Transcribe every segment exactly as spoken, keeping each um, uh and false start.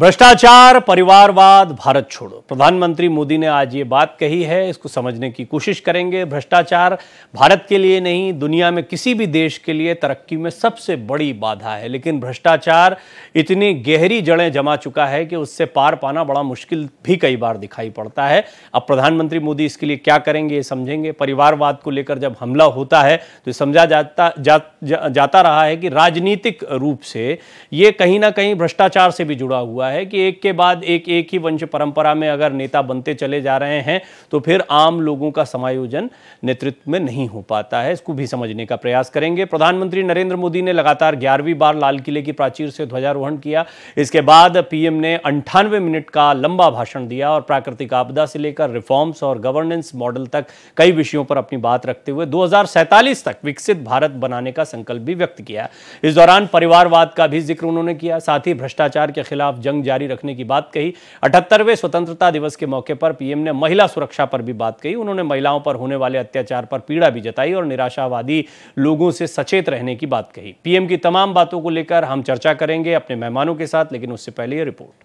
भ्रष्टाचार, परिवारवाद, भारत छोड़ो। प्रधानमंत्री मोदी ने आज ये बात कही है, इसको समझने की कोशिश करेंगे। भ्रष्टाचार भारत के लिए नहीं, दुनिया में किसी भी देश के लिए तरक्की में सबसे बड़ी बाधा है, लेकिन भ्रष्टाचार इतनी गहरी जड़ें जमा चुका है कि उससे पार पाना बड़ा मुश्किल भी कई बार दिखाई पड़ता है। अब प्रधानमंत्री मोदी इसके लिए क्या करेंगे ये समझेंगे। परिवारवाद को लेकर जब हमला होता है तो समझा जाता जा, जा, जाता रहा है कि राजनीतिक रूप से ये कहीं ना कहीं भ्रष्टाचार से भी जुड़ा हुआ है है कि एक के बाद एक एक ही वंश परंपरा में अगर नेता बनते चले जा रहे हैं तो फिर आम लोगों का समायोजन नेतृत्व में नहीं हो पाता है। इसको भी समझने का प्रयास करेंगे। प्रधानमंत्री नरेंद्र मोदी ने लगातार ग्यारहवीं बार लाल किले की प्राचीर से ध्वजारोहण किया। इसके बाद पीएम ने अंठानवे मिनट का लंबा भाषण दिया और प्राकृतिक आपदा से लेकर रिफॉर्म्स और गवर्नेंस मॉडल तक कई विषयों पर अपनी बात रखते हुए दो हजार सैंतालीस तक विकसित भारत बनाने का संकल्प भी व्यक्त किया। इस दौरान परिवारवाद का भी जिक्र उन्होंने किया, साथ ही भ्रष्टाचार के खिलाफ जंग जारी रखने की बात कही। अठहत्तरवें स्वतंत्रता दिवस के मौके पर पीएम ने महिला सुरक्षा पर भी बात कही। उन्होंने महिलाओं पर होने वाले अत्याचार पर पीड़ा भी जताई और निराशावादी लोगों से सचेत रहने की बात कही। पीएम की तमाम बातों को लेकर हम चर्चा करेंगे अपने मेहमानों के साथ, लेकिन उससे पहले ये रिपोर्ट।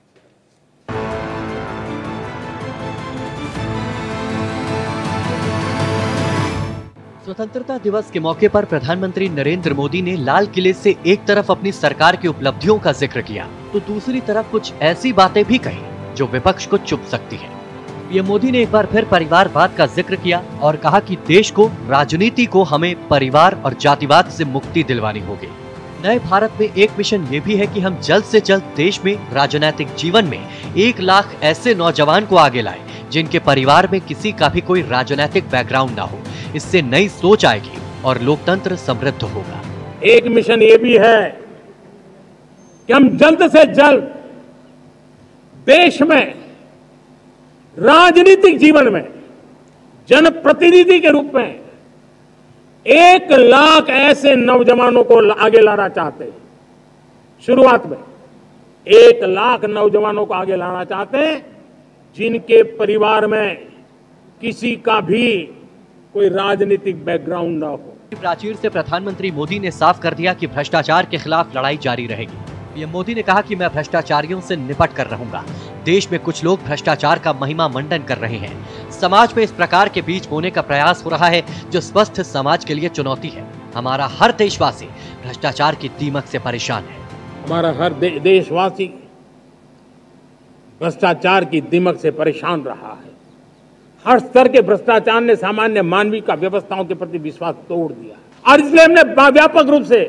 स्वतंत्रता दिवस के मौके पर प्रधानमंत्री नरेंद्र मोदी ने लाल किले से एक तरफ अपनी सरकार की उपलब्धियों का जिक्र किया तो दूसरी तरफ कुछ ऐसी बातें भी कही जो विपक्ष को चुभ सकती है। पीएम मोदी ने एक बार फिर परिवारवाद का जिक्र किया और कहा कि देश को, राजनीति को हमें परिवार और जातिवाद से मुक्ति दिलवानी होगी। नए भारत में एक मिशन ये भी है कि हम जल्द से जल्द देश में राजनैतिक जीवन में एक लाख ऐसे नौजवान को आगे लाएं जिनके परिवार में किसी का भी कोई राजनैतिक बैकग्राउंड ना हो। इससे नई सोच आएगी और लोकतंत्र समृद्ध होगा। एक मिशन ये भी है कि हम जल्द से जल्द देश में राजनीतिक जीवन में जनप्रतिनिधि के रूप में एक लाख ऐसे नौजवानों को आगे लाना चाहते हैं। शुरुआत में एक लाख नौजवानों को आगे लाना चाहते हैं जिनके परिवार में किसी का भी कोई राजनीतिक बैकग्राउंड ना हो। प्राचीर से प्रधानमंत्री मोदी ने साफ कर दिया कि भ्रष्टाचार के खिलाफ लड़ाई जारी रहेगी। पीएम मोदी ने कहा कि मैं भ्रष्टाचारियों से निपट कर रहूंगा। देश में कुछ लोग भ्रष्टाचार का महिमा मंडन कर रहे हैं। समाज में इस प्रकार के बीज बोने का प्रयास हो रहा है जो स्वस्थ समाज के लिए चुनौती है। हमारा हर देशवासी भ्रष्टाचार की दीमक से परेशान है। हमारा हर दे, देशवासी भ्रष्टाचार की दीमक से परेशान रहा है। हर स्तर के भ्रष्टाचार ने सामान्य मानवी का व्यवस्थाओं के प्रति विश्वास तोड़ दिया और इसलिए हमने व्यापक रूप से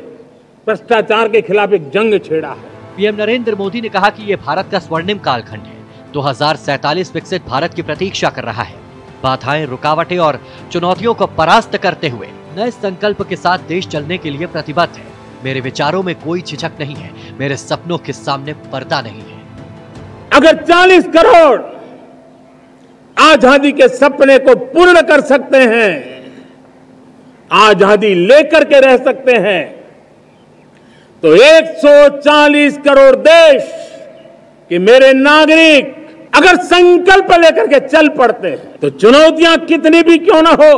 भ्रष्टाचार के खिलाफ एक जंग छेड़ा है। पीएम नरेंद्र मोदी ने कहा कि ये भारत का स्वर्णिम कालखंड है। दो हजार सैतालीस विकसित भारत की प्रतीक्षा कर रहा है। बाधाएं, रुकावटें और चुनौतियों को परास्त करते हुए नए संकल्प के साथ देश चलने के लिए प्रतिबद्ध है। मेरे विचारों में कोई झिझक नहीं है, मेरे सपनों के सामने पर्दा नहीं है। अगर चालीस करोड़ आजादी के सपने को पूर्ण कर सकते हैं, आजादी लेकर के रह सकते हैं, तो एक सौ चालीस करोड़ देश के मेरे नागरिक अगर संकल्प लेकर के चल पड़ते हैं तो चुनौतियां कितनी भी क्यों ना हो,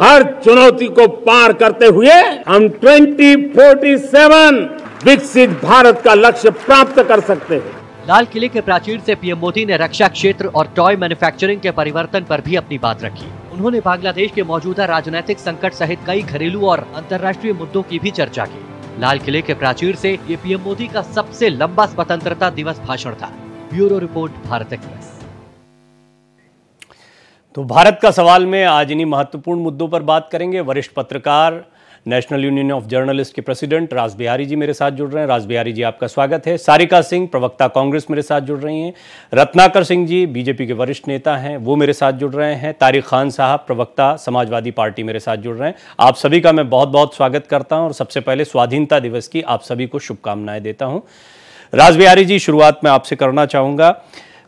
हर चुनौती को पार करते हुए हम दो हज़ार सैंतालीस विकसित भारत का लक्ष्य प्राप्त कर सकते हैं। लाल किले के प्राचीर से पीएम मोदी ने रक्षा क्षेत्र और टॉय मैन्युफैक्चरिंग के परिवर्तन पर भी अपनी बात रखी। उन्होंने बांग्लादेश के मौजूदा राजनीतिक संकट सहित कई घरेलू और अंतर्राष्ट्रीय मुद्दों की भी चर्चा की। लाल किले के प्राचीर से ये पीएम मोदी का सबसे लंबा स्वतंत्रता दिवस भाषण था। Bureau report, Bharat express. तो भारत का सवाल में आज इन्हीं महत्वपूर्ण मुद्दों पर बात करेंगे। वरिष्ठ पत्रकार, नेशनल यूनियन ऑफ जर्नलिस्ट के प्रेसिडेंट राजबिहारी जी मेरे साथ जुड़ रहे हैं। राजबिहारी जी, आपका स्वागत है। सारिका सिंह, प्रवक्ता कांग्रेस, मेरे साथ जुड़ रही हैं। रत्नाकर सिंह जी, बीजेपी के वरिष्ठ नेता हैं, वो मेरे साथ जुड़ रहे हैं। तारिक खान साहब, प्रवक्ता समाजवादी पार्टी, मेरे साथ जुड़ रहे हैं। आप सभी का मैं बहुत बहुत स्वागत करता हूँ और सबसे पहले स्वाधीनता दिवस की आप सभी को शुभकामनाएं देता हूँ। राजबिहारी जी, शुरुआत में आपसे करना चाहूँगा।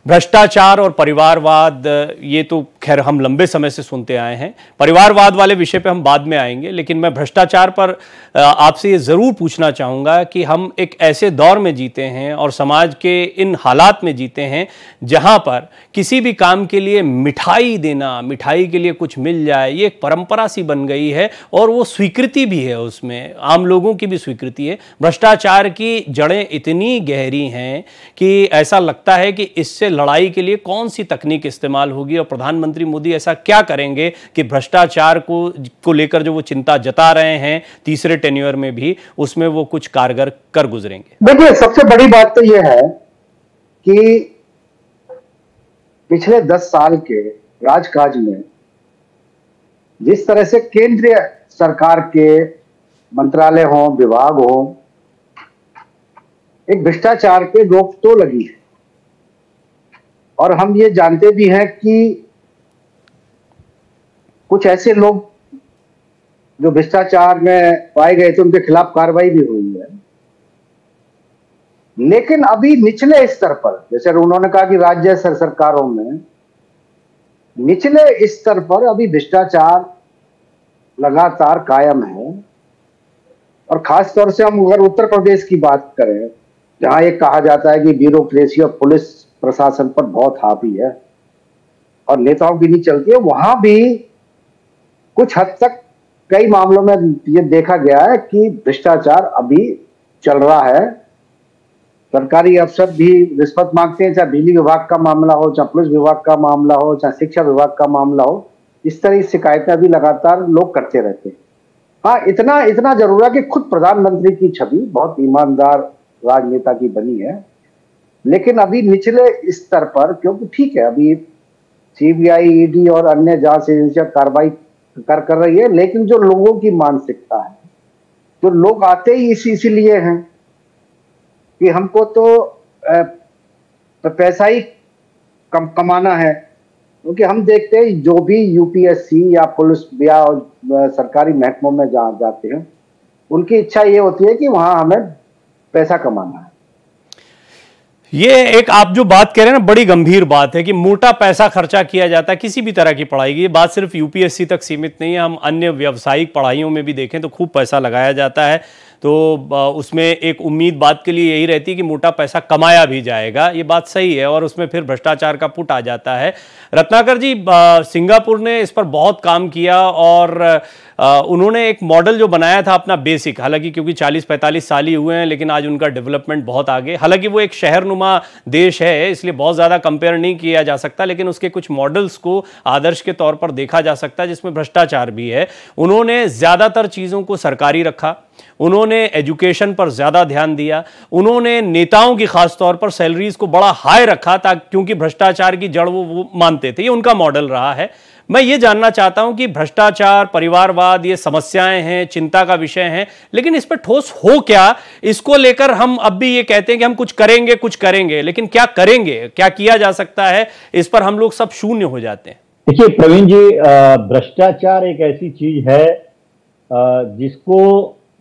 भ्रष्टाचार और परिवारवाद ये तो खैर हम लंबे समय से सुनते आए हैं। परिवारवाद वाले विषय पे हम बाद में आएंगे, लेकिन मैं भ्रष्टाचार पर आपसे ये ज़रूर पूछना चाहूँगा कि हम एक ऐसे दौर में जीते हैं और समाज के इन हालात में जीते हैं जहाँ पर किसी भी काम के लिए मिठाई देना, मिठाई के लिए कुछ मिल जाए, ये एक परंपरा सी बन गई है और वो स्वीकृति भी है, उसमें आम लोगों की भी स्वीकृति है। भ्रष्टाचार की जड़ें इतनी गहरी हैं कि ऐसा लगता है कि इससे लड़ाई के लिए कौन सी तकनीक इस्तेमाल होगी और प्रधानमंत्री मोदी ऐसा क्या करेंगे कि भ्रष्टाचार को को लेकर जो वो चिंता जता रहे हैं तीसरे टेन्योर में भी, उसमें वो कुछ कारगर कर गुजरेंगे। देखिए, सबसे बड़ी बात तो ये है कि पिछले दस साल के राजकाज में जिस तरह से केंद्रीय सरकार के मंत्रालय हो, विभाग हो, एक भ्रष्टाचार पे रोक तो लगी है और हम ये जानते भी हैं कि कुछ ऐसे लोग जो भ्रष्टाचार में पाए गए थे उनके खिलाफ कार्रवाई भी हुई है, लेकिन अभी निचले स्तर पर, जैसे उन्होंने कहा कि राज्य सरकारों में निचले स्तर पर अभी भ्रष्टाचार लगातार कायम है। और खास तौर से हम अगर उत्तर प्रदेश की बात करें, जहां ये कहा जाता है कि ब्यूरोक्रेसी और पुलिस प्रशासन पर बहुत हावी है और नेताओं की नहीं चलती है, वहां भी कुछ हद तक कई मामलों में ये देखा गया है कि भ्रष्टाचार अभी चल रहा है। सरकारी अफसर भी रिश्वत मांगते हैं, चाहे बिजली विभाग का मामला हो, चाहे पुलिस विभाग का मामला हो, चाहे शिक्षा विभाग का मामला हो, इस तरह की शिकायतें भी लगातार लोग करते रहते हैं। हाँ, इतना इतना जरूर है कि खुद प्रधानमंत्री की छवि बहुत ईमानदार राजनेता की बनी है, लेकिन अभी निचले स्तर पर, क्योंकि ठीक है अभी सीबीआई, ईडी और अन्य जांच एजेंसियां कार्रवाई कर कर रही है, लेकिन जो लोगों की मानसिकता है, जो लोग आते ही इसी इसीलिए हैं कि हमको तो पैसा ही कम कमाना है, क्योंकि हम देखते हैं जो भी यूपीएससी या पुलिस या सरकारी महकमों में जा जाते हैं, उनकी इच्छा ये होती है कि वहाँ हमें पैसा कमाना है। ये एक आप जो बात कह रहे हैं ना, बड़ी गंभीर बात है कि मोटा पैसा खर्चा किया जाता है किसी भी तरह की पढ़ाई की। ये बात सिर्फ यूपीएससी तक सीमित नहीं है, हम अन्य व्यावसायिक पढ़ाइयों में भी देखें तो खूब पैसा लगाया जाता है। तो उसमें एक उम्मीद बात के लिए यही रहती है कि मोटा पैसा कमाया भी जाएगा, ये बात सही है, और उसमें फिर भ्रष्टाचार का पुट आ जाता है। रत्नाकर जी, सिंगापुर ने इस पर बहुत काम किया और उन्होंने एक मॉडल जो बनाया था अपना बेसिक, हालांकि क्योंकि चालीस पैंतालीस साल ही हुए हैं, लेकिन आज उनका डेवलपमेंट बहुत आगे, हालांकि वो एक शहरनुमा देश है इसलिए बहुत ज़्यादा कंपेयर नहीं किया जा सकता, लेकिन उसके कुछ मॉडल्स को आदर्श के तौर पर देखा जा सकता है जिसमें भ्रष्टाचार भी है। उन्होंने ज़्यादातर चीज़ों को सरकारी रखा, उन्होंने एजुकेशन पर ज़्यादा ध्यान दिया, उन्होंने नेताओं की खासतौर पर सैलरीज को बड़ा हाई रखा था क्योंकि भ्रष्टाचार की जड़ वो, वो मानते थे, ये उनका मॉडल रहा है। मैं ये जानना चाहता हूं कि भ्रष्टाचार, परिवारवाद, ये समस्याएं हैं, चिंता का विषय हैं, लेकिन इस पर ठोस हो क्या? इसको लेकर हम अब भी ये कहते हैं कि हम कुछ करेंगे कुछ करेंगे, लेकिन क्या करेंगे, क्या किया जा सकता है, इस पर हम लोग सब शून्य हो जाते हैं। देखिए प्रवीण जी, भ्रष्टाचार एक ऐसी चीज है जिसको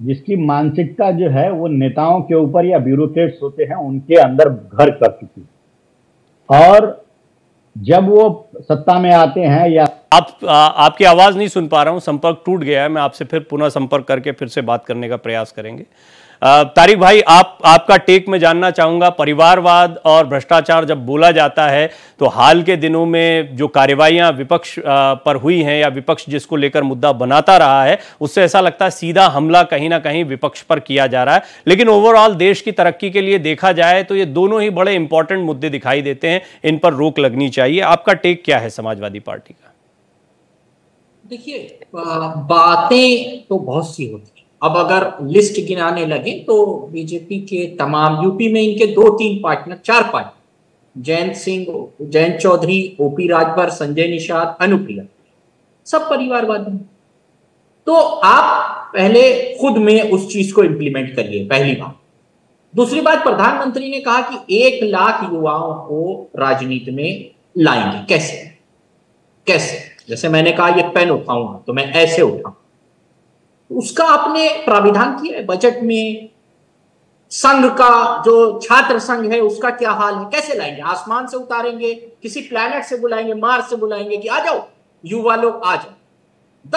जिसकी मानसिकता जो है वो नेताओं के ऊपर या ब्यूरोक्रेट्स होते हैं उनके अंदर घर कर चुकी, और जब वो सत्ता में आते हैं या आप आ, आपकी आवाज़ नहीं सुन पा रहा हूँ, संपर्क टूट गया है, मैं आपसे फिर पुनः संपर्क करके फिर से बात करने का प्रयास करेंगे। तारिक भाई, आप आपका टेक में जानना चाहूँगा, परिवारवाद और भ्रष्टाचार जब बोला जाता है तो हाल के दिनों में जो कार्रवाइयाँ विपक्ष पर हुई हैं या विपक्ष जिसको लेकर मुद्दा बनाता रहा है, उससे ऐसा लगता है सीधा हमला कहीं ना कहीं विपक्ष पर किया जा रहा है, लेकिन ओवरऑल देश की तरक्की के लिए देखा जाए तो ये दोनों ही बड़े इंपॉर्टेंट मुद्दे दिखाई देते हैं, इन पर रोक लगनी चाहिए। आपका टेक क्या है समाजवादी पार्टी का? देखिए, बातें तो बहुत सी होती हैं, अब अगर लिस्ट गिनाने लगे तो बीजेपी के तमाम, यूपी में इनके दो तीन पार्टनर, चार पार्टनर, जयंत सिंह, जयंत चौधरी, ओपी राजभर, संजय निषाद, अनुप्रिया, सब परिवारवादी। तो आप पहले खुद में उस चीज को इंप्लीमेंट करिए, पहली बात। दूसरी बात, प्रधानमंत्री ने कहा कि एक लाख युवाओं को राजनीति में लाएंगे, कैसे कैसे? जैसे मैंने कहा ये पेन उठाऊंगा तो मैं ऐसे उठाऊं, उसका आपने प्राविधान किया है बजट में, संघ का जो छात्र संघ है उसका क्या हाल है, कैसे लाएंगे? आसमान से उतारेंगे, किसी प्लैनेट से बुलाएंगे, मार्स से बुलाएंगे कि आ जाओ युवा लोग आ जाओ?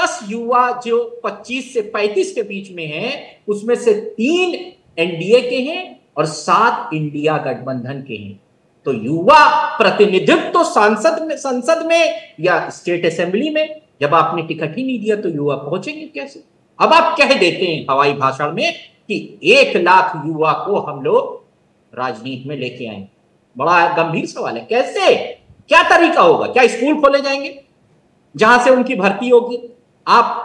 दस युवा जो पच्चीस से पैंतीस के बीच में हैं, उसमें से तीन एनडीए के हैं और सात इंडिया गठबंधन के हैं। तो युवा प्रतिनिधित्व तो सांसद में संसद में या स्टेट असेंबली में, जब आपने टिकट ही नहीं दिया तो युवा पहुंचेंगे कैसे? अब आप कह देते हैं हवाई भाषण में कि एक लाख युवा को हम लोग राजनीति में लेके आएंगे। बड़ा गंभीर सवाल है, कैसे, क्या तरीका होगा? क्या स्कूल खोले जाएंगे जहां से उनकी भर्ती होगी? आप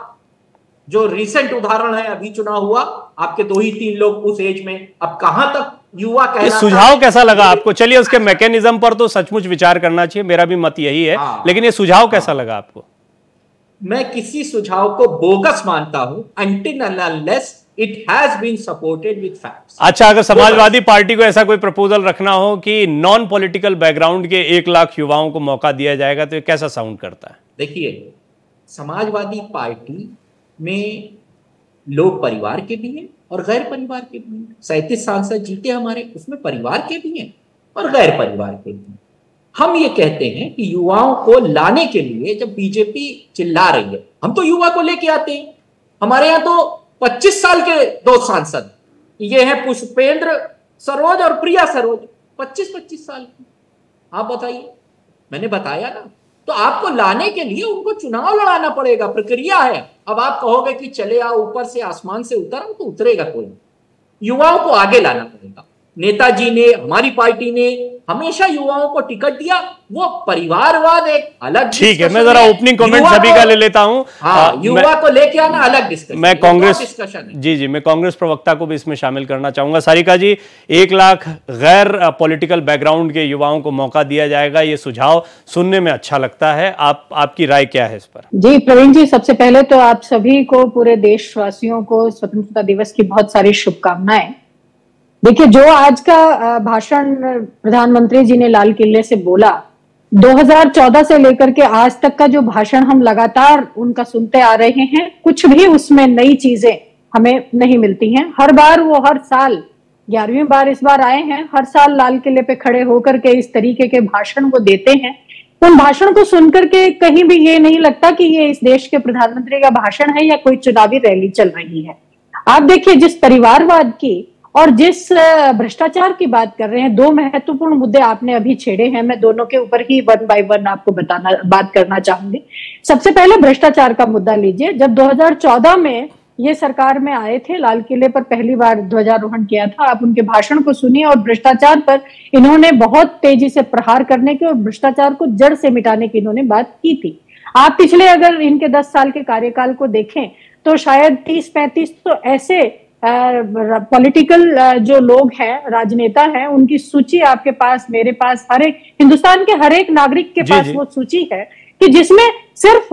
जो रिसेंट उदाहरण है, अभी चुनाव हुआ, आपके दो ही तीन लोग उस एज में, अब कहां तक युवा कह रहा है। सुझाव कैसा लगा आपको? चलिए उसके मैकेनिज्म पर तो सचमुच विचार करना चाहिए, मेरा भी मत यही है, लेकिन ये सुझाव कैसा लगा आपको? मैं किसी सुझाव को बोगस मानता हूं until unless it has been supported with facts. अच्छा, अगर समाजवादी पार्टी को ऐसा कोई प्रपोजल रखना हो कि नॉन पॉलिटिकल बैकग्राउंड के एक लाख युवाओं को मौका दिया जाएगा तो ये कैसा साउंड करता है? देखिए, समाजवादी पार्टी में लोग परिवार के भी हैं और गैर परिवार के भी हैं। सैंतीस सांसद जीते हमारे, उसमें परिवार के भी हैं और गैर परिवार के भी हैं। हम ये कहते हैं कि युवाओं को लाने के लिए, जब बीजेपी चिल्ला रही है हम तो युवा को लेके आते हैं, हमारे यहाँ तो पच्चीस साल के दो सांसद ये हैं, पुष्पेंद्र सरोज और प्रिया सरोज, पच्चीस पच्चीस साल की। आप बताइए, मैंने बताया ना, तो आपको लाने के लिए उनको चुनाव लड़ाना पड़ेगा, प्रक्रिया है। अब आप कहोगे कि चले आओ ऊपर से, आसमान से उतर, तो उतरेगा कोई नहीं। युवाओं को आगे लाना पड़ेगा। नेताजी ने, हमारी पार्टी ने हमेशा युवाओं को टिकट दिया, वो परिवारवाद एक अलग। ठीक है, मैं जरा ओपनिंग कमेंट सभी का ले लेता हूं। हाँ, युवा को लेके आना अलग डिस्कशन, मैं कांग्रेस डिस्कशन जी जी मैं कांग्रेस प्रवक्ता को भी इसमें शामिल करना चाहूंगा। सारिका जी, एक लाख गैर पॉलिटिकल बैकग्राउंड के युवाओं को मौका दिया जाएगा, ये सुझाव सुनने में अच्छा लगता है। आप आपकी राय क्या है इस पर? जी प्रवीण जी, सबसे पहले तो आप सभी को, पूरे देशवासियों को स्वतंत्रता दिवस की बहुत सारी शुभकामनाएं। देखिए, जो आज का भाषण प्रधानमंत्री जी ने लाल किले से बोला, दो हज़ार चौदह से लेकर के आज तक का जो भाषण हम लगातार उनका सुनते आ रहे हैं, कुछ भी उसमें नई चीजें हमें नहीं मिलती हैं। हर बार वो, हर साल ग्यारहवीं बार इस बार आए हैं, हर साल लाल किले पे खड़े होकर के इस तरीके के भाषण वो देते हैं। उन भाषण को सुनकर के कहीं भी ये नहीं लगता कि ये इस देश के प्रधानमंत्री का भाषण है या कोई चुनावी रैली चल रही है। आप देखिए, जिस परिवारवाद की और जिस भ्रष्टाचार की बात कर रहे हैं, दो महत्वपूर्ण मुद्दे आपने अभी छेड़े हैं। मैं दोनों के ऊपर ही वन बाय वन आपको बताना बात करना चाहूंगी। सबसे पहले भ्रष्टाचार का मुद्दा लीजिए। जब दो हज़ार चौदह में ये सरकार में आए थे, लाल किले पर पहली बार ध्वजारोहण किया था, आप उनके भाषण को सुनिए और भ्रष्टाचार पर इन्होंने बहुत तेजी से प्रहार करने की और भ्रष्टाचार को जड़ से मिटाने की इन्होंने बात की थी। आप पिछले अगर इनके दस साल के कार्यकाल को देखें तो शायद तीस पैंतीस तो ऐसे पॉलिटिकल uh, uh, जो लोग हैं, राजनेता हैं, उनकी सूची आपके पास, मेरे पास, हर एक हिंदुस्तान के हर एक नागरिक के जी पास जी। वो सूची है कि जिसमें सिर्फ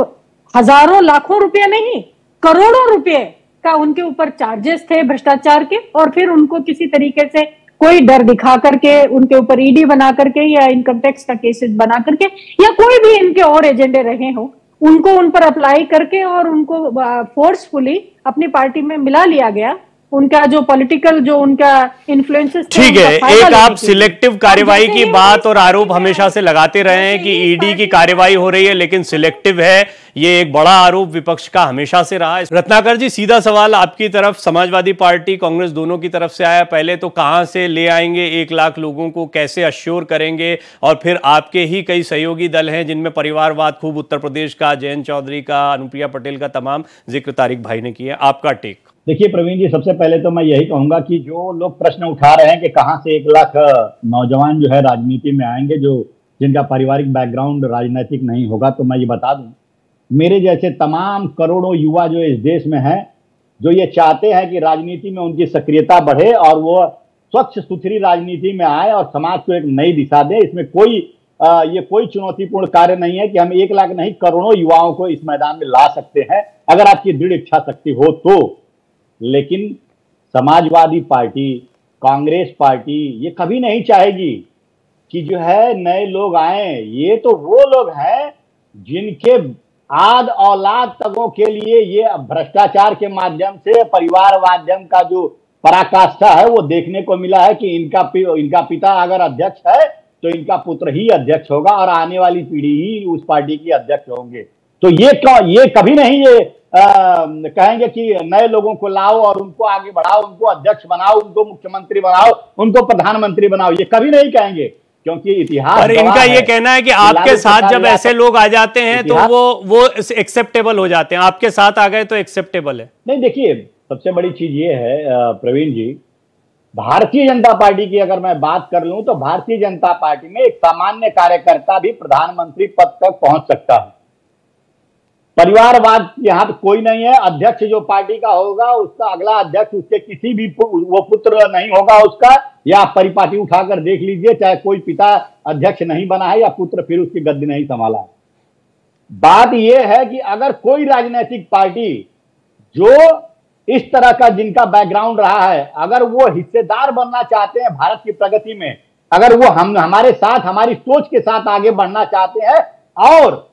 हजारों लाखों रुपए नहीं, करोड़ों रुपए का उनके ऊपर चार्जेस थे भ्रष्टाचार के, और फिर उनको किसी तरीके से कोई डर दिखा करके उनके ऊपर ईडी बना करके या इनकम टैक्स का केसेस बना करके या कोई भी इनके और एजेंडे रहे हों, उनको उन पर अप्लाई करके और उनको फोर्सफुली अपनी पार्टी में मिला लिया गया। उनका जो पॉलिटिकल जो उनका इन्फ्लुएंसेस, ठीक है, एक आप सिलेक्टिव कार्रवाई की बात और आरोप हमेशा से लगाते रहे हैं कि ईडी की कार्रवाई हो रही है लेकिन सिलेक्टिव है, ये एक बड़ा आरोप विपक्ष का हमेशा से रहा है। रत्नाकर जी, सीधा सवाल आपकी तरफ, समाजवादी पार्टी, कांग्रेस दोनों की तरफ से आया। पहले तो कहां से ले आएंगे एक लाख लोगों को, कैसे अश्योर करेंगे? और फिर आपके ही कई सहयोगी दल हैं जिनमें परिवारवाद खूब, उत्तर प्रदेश का जयंत चौधरी का, अनुप्रिया पटेल का तमाम जिक्र तारिक भाई ने किया, आपका टेक? देखिए प्रवीण जी, सबसे पहले तो मैं यही कहूंगा कि जो लोग प्रश्न उठा रहे हैं कि कहां से एक लाख नौजवान जो है राजनीति में आएंगे, जो जिनका पारिवारिक बैकग्राउंड राजनीतिक नहीं होगा, तो मैं ये बता दूं, मेरे जैसे तमाम करोड़ों युवा जो इस देश में हैं, जो ये चाहते हैं कि राजनीति में उनकी सक्रियता बढ़े और वो स्वच्छ सुथरी राजनीति में आए और समाज को एक नई दिशा दे, इसमें कोई आ, ये कोई चुनौतीपूर्ण कार्य नहीं है कि हम एक लाख नहीं करोड़ों युवाओं को इस मैदान में ला सकते हैं अगर आपकी दृढ़ इच्छा शक्ति हो तो। लेकिन समाजवादी पार्टी, कांग्रेस पार्टी ये कभी नहीं चाहेगी कि जो है नए लोग आए। ये तो वो लोग हैं जिनके आद औलाद तकों के लिए ये भ्रष्टाचार के माध्यम से परिवार माध्यम का जो पराकाष्ठा है वो देखने को मिला है कि इनका पि, इनका पिता अगर अध्यक्ष है तो इनका पुत्र ही अध्यक्ष होगा और आने वाली पीढ़ी ही उस पार्टी की अध्यक्ष होंगे। तो ये ये कभी नहीं ये आ, कहेंगे कि नए लोगों को लाओ और उनको आगे बढ़ाओ, उनको अध्यक्ष बनाओ, उनको मुख्यमंत्री बनाओ, उनको प्रधानमंत्री बनाओ, ये कभी नहीं कहेंगे क्योंकि इतिहास और इनका ये कहना है कि आपके साथ जब ऐसे लोग आ जाते हैं तो वो वो एक्सेप्टेबल हो जाते हैं, आपके साथ आ गए तो एक्सेप्टेबल है। नहीं देखिए, सबसे बड़ी चीज ये है प्रवीण जी, भारतीय जनता पार्टी की अगर मैं बात कर लूं तो भारतीय जनता पार्टी में एक सामान्य कार्यकर्ता भी प्रधानमंत्री पद तक पहुंच सकता है। परिवारवाद यहाँ पे कोई नहीं है। अध्यक्ष जो पार्टी का होगा उसका अगला अध्यक्ष उसके किसी भी पु, वो पुत्र नहीं होगा उसका, या परिपाटी उठाकर देख लीजिए, चाहे कोई पिता अध्यक्ष नहीं बना है या पुत्र फिर उसकी गद्दी नहीं संभाला। बात यह है कि अगर कोई राजनीतिक पार्टी जो इस तरह का जिनका बैकग्राउंड रहा है, अगर वो हिस्सेदार बनना चाहते हैं भारत की प्रगति में, अगर वो हम हमारे साथ हमारी सोच के साथ आगे बढ़ना चाहते हैं और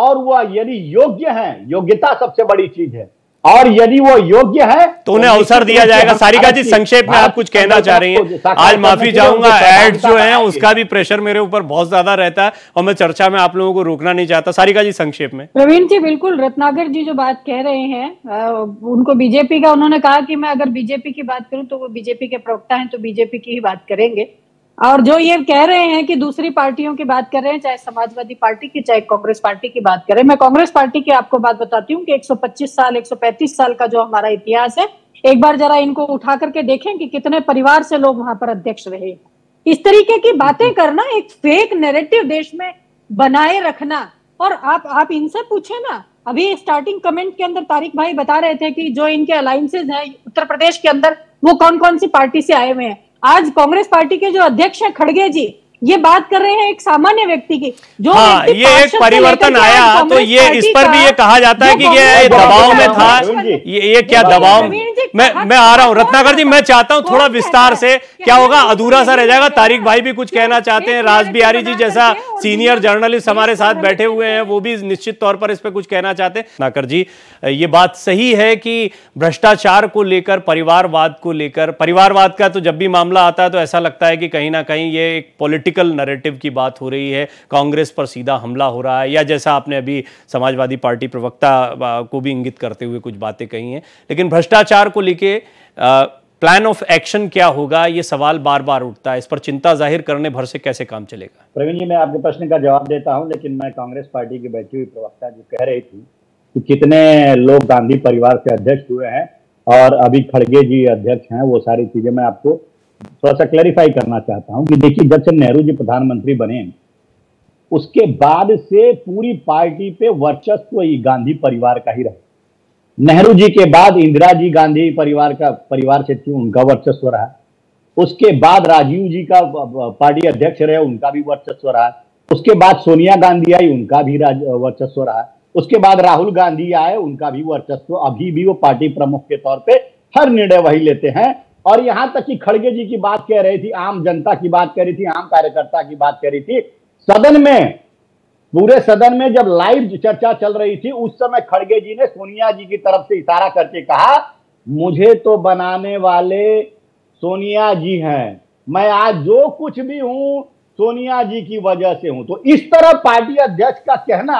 और वह यदि योग्य हैं, योग्यता सबसे बड़ी चीज है, और यदि वो योग्य है तो उन्हें अवसर दिया जाएगा। सारिका जी, संक्षेप में आप कुछ कहना चाह रही हैं? आज माफी चाहूंगा, ऐड जो है उसका भी प्रेशर मेरे ऊपर बहुत ज्यादा रहता है और मैं चर्चा में आप लोगों को रोकना नहीं चाहता। सारिका जी संक्षेप में। प्रवीण जी बिल्कुल, रत्नाकर जी जो बात कह रहे हैं उनको बीजेपी का, उन्होंने कहा कि मैं अगर बीजेपी की बात करूं तो वो बीजेपी के प्रवक्ता है तो बीजेपी की ही बात करेंगे, और जो ये कह रहे हैं कि दूसरी पार्टियों की बात कर रहे हैं, चाहे समाजवादी पार्टी की चाहे कांग्रेस पार्टी की बात करें, मैं कांग्रेस पार्टी की आपको बात बताती हूँ कि एक सौ पच्चीस साल एक सौ पैंतीस साल का जो हमारा इतिहास है, एक बार जरा इनको उठा करके देखें कि कितने परिवार से लोग वहां पर अध्यक्ष रहे। इस तरीके की बातें करना, एक फेक नैरेटिव देश में बनाए रखना, और आप आप इनसे पूछे ना, अभी स्टार्टिंग कमेंट के अंदर तारिक भाई बता रहे थे कि जो इनके अलायंसेज हैं उत्तर प्रदेश के अंदर वो कौन कौन सी पार्टी से आए हुए हैं। आज कांग्रेस पार्टी के जो अध्यक्ष हैं खड़गे जी, ये बात कर रहे हैं एक सामान्य व्यक्ति की, जो हाँ, ये एक परिवर्तन आया तो ये इस पर भी ये कहा जाता है कि ये दबाव में था, ये ये क्या दबाव। मैं मैं आ रहा हूँ रत्नाकर जी, मैं चाहता हूँ थोड़ा विस्तार से, क्या होगा अधूरा सा रह जाएगा। तारिक भाई भी कुछ कहना चाहते हैं, राजबिहारी जी जैसा सीनियर जर्नलिस्ट हमारे साथ बैठे हुए हैं वो भी निश्चित तौर पर इस पर कुछ कहना चाहते हैं। रत्नाकर जी, ये बात सही है कि भ्रष्टाचार को लेकर, परिवारवाद को लेकर, परिवारवाद का तो जब भी मामला आता है तो ऐसा लगता है कि कहीं ना कहीं ये एक पॉलिटिक नरेटिव की बात हो रही है, कांग्रेस पर सीधा हमला हो रहा है, या जैसा आपने अभी समाजवादी पार्टी प्रवक्ता को भी इंगित करते हुए कुछ बातें कही हैं। लेकिन भ्रष्टाचार को लेके प्लान ऑफ एक्शन क्या होगा, ये सवाल बार बार उठता है। इस पर चिंता जाहिर करने भर से कैसे काम चलेगा? प्रवीण जी, मैं आपके प्रश्न का जवाब देता हूं, लेकिन मैं कांग्रेस पार्टी की बैठी हुई प्रवक्ता जो कह रही थी कि कितने लोग गांधी परिवार के अध्यक्ष हुए हैं और अभी खड़गे जी अध्यक्ष हैं, वो सारी चीजें मैं आपको थोड़ा सा क्लैरिफाई करना चाहता हूं कि देखिए, जब से नेहरू जी प्रधानमंत्री बने उसके बाद से पूरी पार्टी पे वर्चस्व ये गांधी परिवार का ही रहा। नेहरू जी के बाद इंदिरा जी गांधी परिवार का परिवार से थी, उनका वर्चस्व रहा। उसके बाद राजीव जी का पार्टी अध्यक्ष रहे, उनका भी वर्चस्व रहा। उसके बाद सोनिया गांधी आई, उनका भी वर्चस्व रहा। उसके बाद राहुल गांधी आए, उनका भी वर्चस्व, अभी भी वो पार्टी प्रमुख के तौर पर हर निर्णय वही लेते हैं। और यहां तक कि खड़गे जी की बात कह रही थी, आम जनता की बात कर रही थी, आम कार्यकर्ता की बात कर रही थी। सदन में, पूरे सदन में जब लाइव चर्चा चल रही थी उस समय खड़गे जी ने सोनिया जी की तरफ से इशारा करके कहा, मुझे तो बनाने वाले सोनिया जी हैं, मैं आज जो कुछ भी हूं सोनिया जी की वजह से हूं। तो इस तरह पार्टी अध्यक्ष का कहना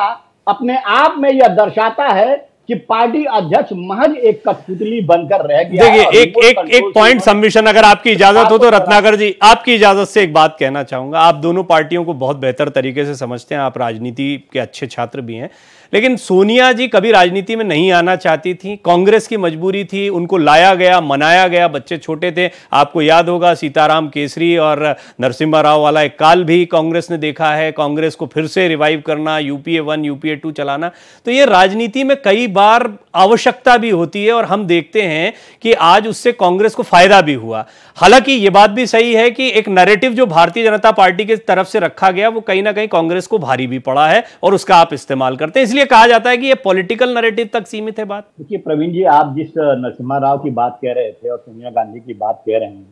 अपने आप में यह दर्शाता है कि पार्टी अध्यक्ष महज एक कठपुतली बनकर रह गया। देखिए, एक एक एक पॉइंट सबमिशन अगर आपकी इजाजत हो तो रत्नाकर जी आपकी इजाजत से एक बात कहना चाहूंगा। आप दोनों पार्टियों को बहुत बेहतर तरीके से समझते हैं, आप राजनीति के अच्छे छात्र भी हैं, लेकिन सोनिया जी कभी राजनीति में नहीं आना चाहती थी, कांग्रेस की मजबूरी थी, उनको लाया गया, मनाया गया, बच्चे छोटे थे। आपको याद होगा सीताराम केसरी और नरसिम्हा राव वाला एक काल भी कांग्रेस ने देखा है, कांग्रेस को फिर से रिवाइव करना, यूपीए वन यूपीए टू चलाना। तो ये राजनीति में कई बार आवश्यकता भी होती है और हम देखते हैं कि आज उससे कांग्रेस को फायदा भी हुआ। हालांकि ये बात भी सही है कि एक नैरेटिव जो भारतीय जनता पार्टी की तरफ से रखा गया वो कहीं ना कहीं कांग्रेस को भारी भी पड़ा है और उसका आप इस्तेमाल करते हैं, इसलिए कहा जाता है कि ये पॉलिटिकल नैरेटिव तक सीमित है बात। देखिए प्रवीण जी, आप जिस नरसिम्हा राव की बात कह रहे थे और सोनिया गांधी की बात कह रहे हैं,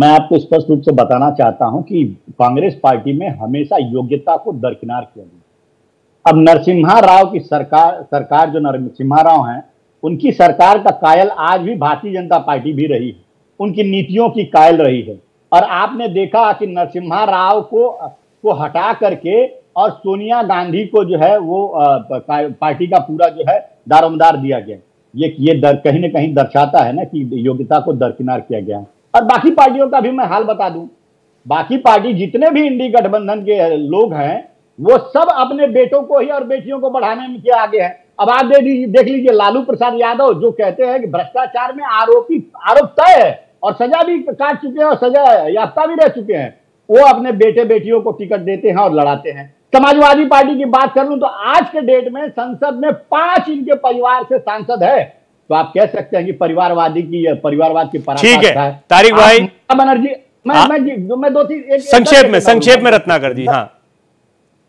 मैं आपको स्पष्ट रूप से बताना चाहता हूं कि कांग्रेस पार्टी में हमेशा योग्यता को दरकिनार किया गया। अब नरसिम्हा राव की सरकार सरकार जो नरसिम्हा राव हैं उनकी सरकार का कायल आज भी भारतीय जनता पार्टी भी रही है। उनकी नीतियों की कायल रही है। और आपने देखा कि नरसिम्हा राव को को हटा करके और सोनिया गांधी को जो है वो पार्टी का पूरा जो है दारोमदार दिया गया। ये ये दर, कहीं ना कहीं दर्शाता है ना कि योग्यता को दरकिनार किया गया। और बाकी पार्टियों का भी मैं हाल बता दूं, बाकी पार्टी जितने भी इंडी गठबंधन के लोग हैं वो सब अपने बेटों को ही और बेटियों को बढ़ाने में क्या आगे हैं। अब आप देख लीजिए लालू प्रसाद यादव जो कहते हैं कि भ्रष्टाचार में आरोपी आरोप तय है और सजा भी काट चुके हैं और सजा याफ्ता भी रह चुके हैं, वो अपने बेटे बेटियों को टिकट देते हैं और लड़ाते हैं। समाजवादी पार्टी की बात कर लूं तो आज के डेट में संसद में पांच इनके परिवार से सांसद है, तो आप कह सकते हैं कि परिवारवादी की परिवारवाद की पराकाष्ठा है। तारिक भाई, ममता बनर्जी मैं हाँ। मैं, मैं दो तीन संक्षेप में संक्षेप में रत्नाकर जी हाँ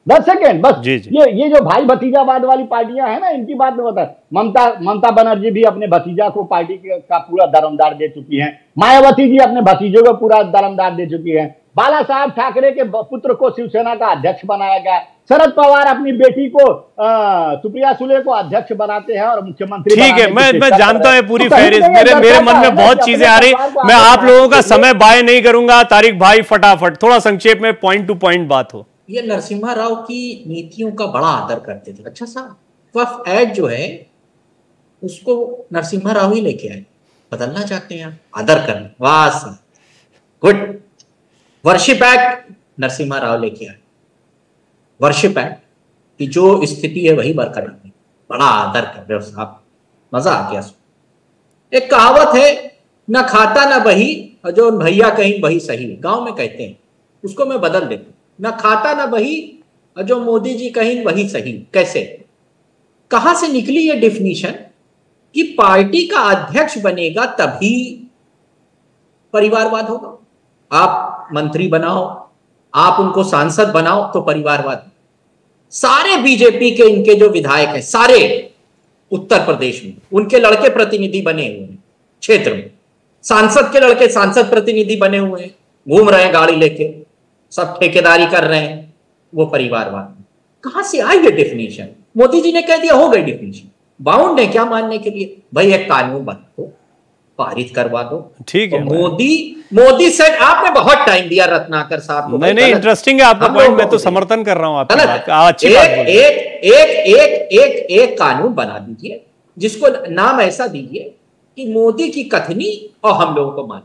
दस सेकेंड बस जी जी। ये ये जो भाई भतीजावाद वाली पार्टियां हैं ना, इनकी बात में बता ममता ममता बनर्जी भी अपने भतीजा को पार्टी का पूरा दारोमदार दे चुकी हैं, मायावती जी अपने भतीजों को पूरा दारोमदार दे चुकी हैं, बाला साहेब ठाकरे के पुत्र को शिवसेना का अध्यक्ष बनाया गया, शरद पवार अपनी बेटी को आ, सुप्रिया सुले को अध्यक्ष बनाते हैं और मुख्यमंत्री। ठीक है, मैं मैं जानता हूं पूरी फहरिस्त, मेरे मेरे मन में बहुत चीजें आ रही, मैं आप लोगों का समय बाय नहीं करूंगा। तारिक भाई फटाफट थोड़ा संक्षेप में पॉइंट टू पॉइंट बात हो। ये नरसिम्हा राव की नीतियों का बड़ा आदर करते थे। अच्छा साहब, वफ ऐड जो है उसको नरसिम्हा राव ही लेके आए। बदलना चाहते हैं आदर करना, वाह good. Worship act Narasimha Rao लेके आए, वर्शिप एक्ट की जो स्थिति है वही बरकरार है। बड़ा आदर कर रहे हो साहब, मजा आ गया। एक कहावत है, ना खाता ना बही जो भैया कहीं वही सही, गांव में कहते हैं, उसको मैं बदल देता हूं, ना खाता ना वही जो मोदी जी कहीं वही सही। कैसे, कहां से निकली ये डेफिनेशन कि पार्टी का अध्यक्ष बनेगा तभी परिवारवाद होगा? आप मंत्री बनाओ, आप उनको सांसद बनाओ तो परिवारवाद। सारे बीजेपी के इनके जो विधायक हैं, सारे उत्तर प्रदेश में उनके लड़के प्रतिनिधि बने हुए हैं, क्षेत्र में सांसद के लड़के सांसद प्रतिनिधि बने हुए हैं, घूम रहे हैं गाड़ी लेके, सब ठेकेदारी कर रहे हैं, वो परिवारवाद। कहां से आई ये डेफिनेशन? मोदी जी ने कह दिया, हो गई डेफिनेशन। बाउंड है क्या मानने के लिए? भाई एक कानून बना दो, पारित करवा दो, ठीक है। तो मोदी मोदी सेट, आपने बहुत टाइम दिया रत्नाकर साहब को। नहीं नहीं, इंटरेस्टिंग है आपका पॉइंट, मैं तो समर्थन कर रहा हूं आपकी बात। एक एक एक एक एक एक कानून बना दीजिए जिसको नाम ऐसा दीजिए कि मोदी की कथनी और हम लोगों को मान,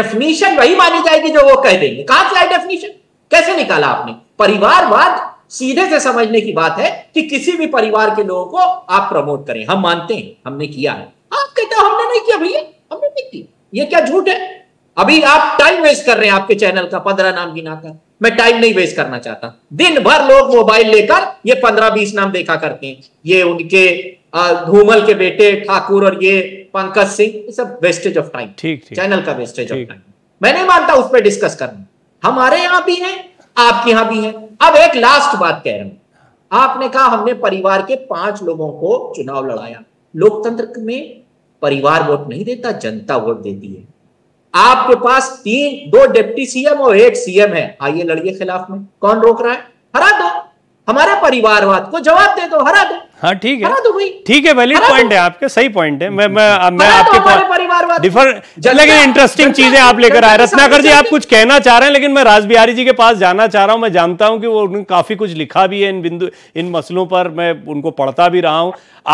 डेफिनेशन वही मानी जाएगी जो वो कह देंगे। कहां से आई डेफिनेशन, कैसे निकाला आपने? परिवारवाद सीधे से समझने की बात है कि किसी भी परिवार के लोगों को आप प्रमोट करें। हम मानते हैं, हमने किया है। आप कहते हो हमने नहीं किया, भैया हमने नहीं किया, ये क्या झूठ है? अभी आप टाइम वेस्ट कर रहे हैं आपके चैनल का पंद्रह नाम गिनाकर। मैं टाइम नहीं वेस्ट करना चाहता, दिन भर लोग मोबाइल लेकर ये पंद्रह बीस नाम देखा करते हैं। ये उनके धूमल के बेटे ठाकुर और ये पंकज सिंह, ये सब वेस्टेज ऑफ टाइम, चैनल का वेस्टेज ऑफ टाइम। मैं नहीं मानता उस पर डिस्कस करना, हमारे यहां भी है, आपके यहां भी है। अब एक लास्ट बात कह रहा हूं, आपने कहा हमने परिवार के पांच लोगों को चुनाव लड़ाया। लोकतंत्र में परिवार वोट नहीं देता, जनता वोट देती है। आपके पास तीन दो डिप्टी सीएम और एक सीएम है, आइए लड़िए खिलाफ में, कौन रोक रहा है? हरा दो, हमारे परिवारवाद को जवाब दे दो, हरा दो। हाँ ठीक है, ठीक है, वैलिड पॉइंट है आपके, सही पॉइंट है। मैं मैं मैं आपके डिफर, लेकिन इंटरेस्टिंग चीजें आप लेकर आए। रत्नाकर जी, आप कुछ कहना चाह रहे हैं, लेकिन मैं राजबिहारी जी के पास जाना चाह रहा हूं। मैं जानता हूं कि वो उन्होंने काफी कुछ लिखा भी है इन बिंदु इन मसलों पर, मैं उनको पढ़ता भी रहा हूं।